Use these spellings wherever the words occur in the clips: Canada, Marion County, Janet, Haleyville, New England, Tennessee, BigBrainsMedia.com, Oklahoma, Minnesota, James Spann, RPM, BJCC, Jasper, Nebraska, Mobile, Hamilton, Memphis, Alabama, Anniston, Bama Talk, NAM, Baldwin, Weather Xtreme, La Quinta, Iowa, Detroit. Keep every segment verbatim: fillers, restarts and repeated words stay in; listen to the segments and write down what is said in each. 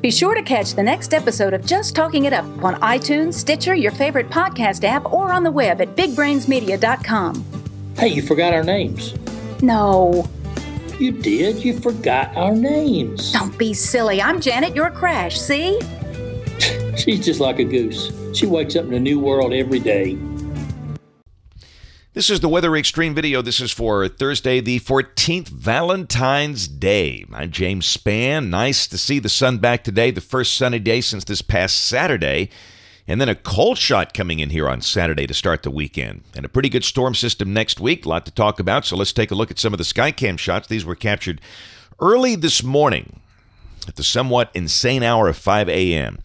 Be sure to catch the next episode of Just Talking It Up on iTunes, Stitcher, your favorite podcast app, or on the web at Big Brains Media dot com. Hey, you forgot our names. No. You did. You forgot our names. Don't be silly. I'm Janet. You're Crash. See? She's just like a goose. She wakes up in a new world every day. This is the Weather Extreme video. This is for Thursday, the fourteenth, Valentine's Day. I'm James Spann. Nice to see the sun back today, the first sunny day since this past Saturday. And then a cold shot coming in here on Saturday to start the weekend. And a pretty good storm system next week. A lot to talk about, so let's take a look at some of the SkyCam shots. These were captured early this morning at the somewhat insane hour of five A M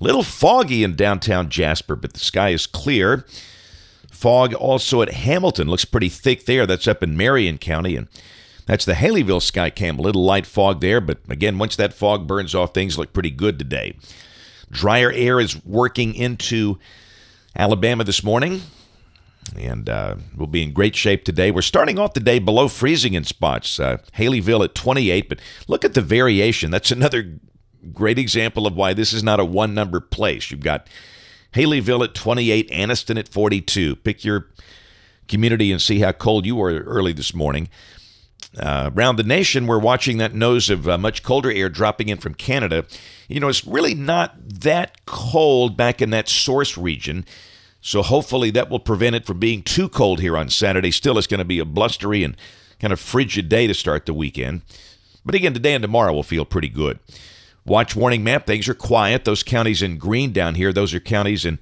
Little foggy in downtown Jasper, but the sky is clear. Fog also at Hamilton. Looks pretty thick there. That's up in Marion County. And that's the Haleyville SkyCam. A little light fog there. But again, once that fog burns off, things look pretty good today. Drier air is working into Alabama this morning. And uh, we'll be in great shape today. We're starting off the day below freezing in spots. Uh, Haleyville at twenty-eight. But look at the variation. That's another great example of why this is not a one-number place. You've got Haleyville at twenty-eight, Anniston at forty-two. Pick your community and see how cold you were early this morning. Uh, around the nation, we're watching that nose of uh, much colder air dropping in from Canada. You know, it's really not that cold back in that source region, so hopefully that will prevent it from being too cold here on Saturday. Still, it's going to be a blustery and kind of frigid day to start the weekend. But again, today and tomorrow will feel pretty good. Watch warning map. Things are quiet. Those counties in green down here, those are counties in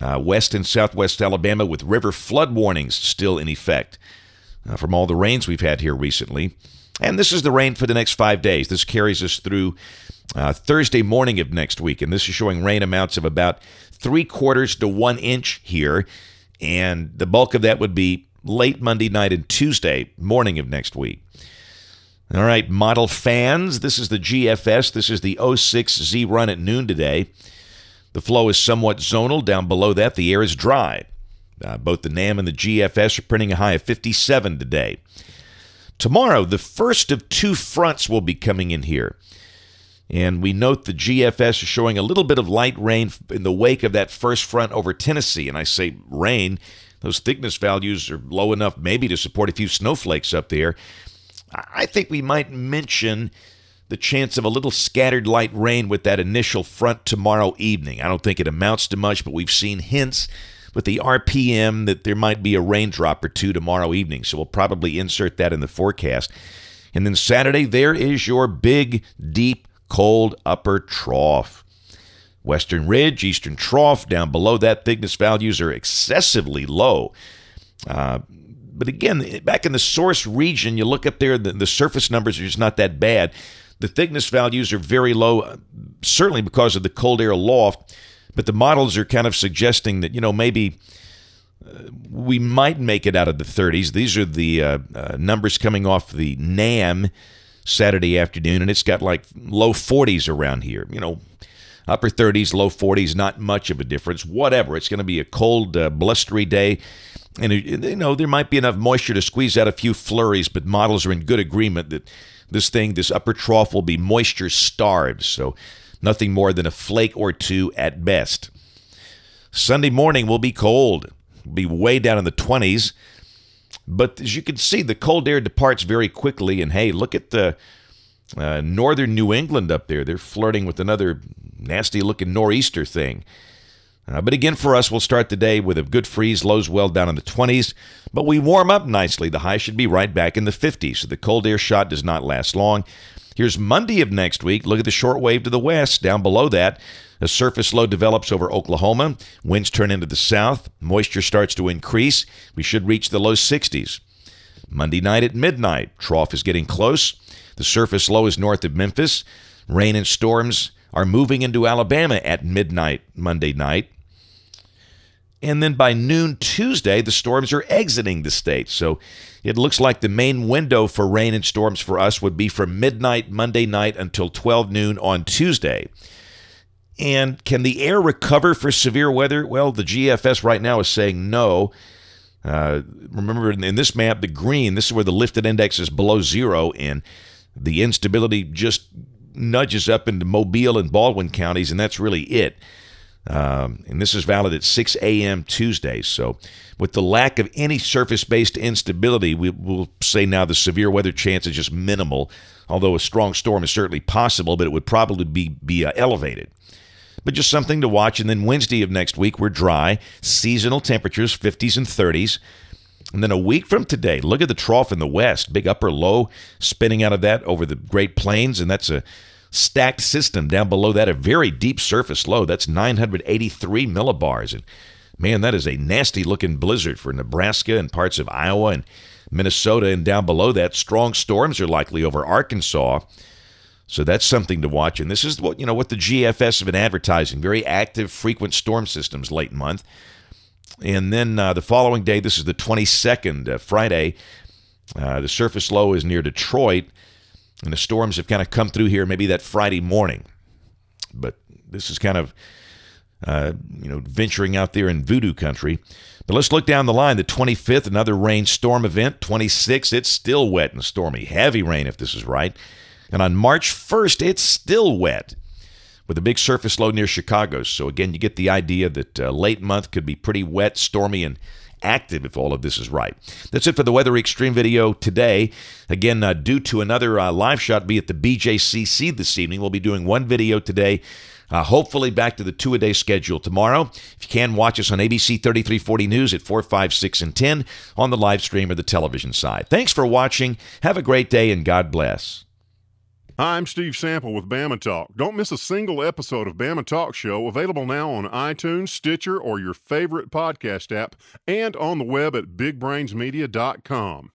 uh, west and southwest Alabama with river flood warnings still in effect uh, from all the rains we've had here recently. And this is the rain for the next five days. This carries us through uh, Thursday morning of next week. And this is showing rain amounts of about three quarters to one inch here. And the bulk of that would be late Monday night and Tuesday morning of next week. All right, model fans, this is the G F S. This is the oh six Z run at noon today. The flow is somewhat zonal. Down below that, the air is dry. Uh, both the N A M and the G F S are printing a high of fifty-seven today. Tomorrow, the first of two fronts will be coming in here. And we note the G F S is showing a little bit of light rain in the wake of that first front over Tennessee. And I say rain, those thickness values are low enough maybe to support a few snowflakes up there. I think we might mention the chance of a little scattered light rain with that initial front tomorrow evening. I don't think it amounts to much, but we've seen hints with the R P M that there might be a raindrop or two tomorrow evening, so we'll probably insert that in the forecast. And then Saturday, there is your big, deep, cold upper trough. Western Ridge, Eastern Trough, down below that, thickness values are excessively low. Uh, But again, back in the source region, you look up there, the, the surface numbers are just not that bad. The thickness values are very low, certainly because of the cold air aloft. But the models are kind of suggesting that, you know, maybe uh, we might make it out of the thirties. These are the uh, uh, numbers coming off the N A M Saturday afternoon, and it's got like low forties around here. You know, upper thirties, low forties, not much of a difference. Whatever. It's going to be a cold, uh, blustery day. And, you know, there might be enough moisture to squeeze out a few flurries, but models are in good agreement that this thing, this upper trough, will be moisture-starved, so nothing more than a flake or two at best. Sunday morning will be cold. It'll be way down in the twenties. But as you can see, the cold air departs very quickly, and, hey, look at the uh, northern New England up there. They're flirting with another nasty-looking nor'easter thing. Uh, but again, for us, we'll start the day with a good freeze, lows well down in the twenties. But we warm up nicely. The high should be right back in the fifties, so the cold air shot does not last long. Here's Monday of next week. Look at the short wave to the west. Down below that, a surface low develops over Oklahoma. Winds turn into the south. Moisture starts to increase. We should reach the low sixties. Monday night at midnight, trough is getting close. The surface low is north of Memphis. Rain and storms are moving into Alabama at midnight Monday night. And then by noon Tuesday, the storms are exiting the state. So it looks like the main window for rain and storms for us would be from midnight Monday night until twelve noon on Tuesday. And can the air recover for severe weather? Well, the G F S right now is saying no. Uh, remember, in this map, the green, this is where the lifted index is below zero, and the instability just nudges up into Mobile and Baldwin counties, and that's really it. Um, and this is valid at six a m Tuesday. So with the lack of any surface-based instability, we will say now the severe weather chance is just minimal, although a strong storm is certainly possible, but it would probably be, be uh, elevated. But just something to watch. And then Wednesday of next week, we're dry. Seasonal temperatures, fifties and thirties. And then a week from today, look at the trough in the west. Big upper low spinning out of that over the Great Plains, and that's a stacked system down below that, a very deep surface low. That's nine hundred eighty-three millibars. And man, that is a nasty looking blizzard for Nebraska and parts of Iowa and Minnesota. And down below that, strong storms are likely over Arkansas. So that's something to watch. And this is what, you know, what the G F S have been advertising, very active, frequent storm systems late month. And then uh, the following day, this is the twenty-second, uh, Friday, uh, the surface low is near Detroit. And the storms have kind of come through here maybe that Friday morning. But this is kind of, uh, you know, venturing out there in voodoo country. But let's look down the line. The twenty-fifth, another rain storm event. twenty-sixth, it's still wet and stormy. Heavy rain, if this is right. And on March first, it's still wet with a big surface low near Chicago. So, again, you get the idea that uh, late month could be pretty wet, stormy, and active if all of this is right. That's it for the Weather Extreme video today. Again, uh, due to another uh, live shot be at the B J C C this evening, we'll be doing one video today. Uh, hopefully back to the two-a-day schedule tomorrow. If you can, watch us on A B C thirty-three forty News at four, five, six, and ten on the live stream or the television side. Thanks for watching. Have a great day, and God bless. Hi, I'm Steve Sample with Bama Talk. Don't miss a single episode of Bama Talk Show, available now on iTunes, Stitcher, or your favorite podcast app, and on the web at Big Brains Media dot com.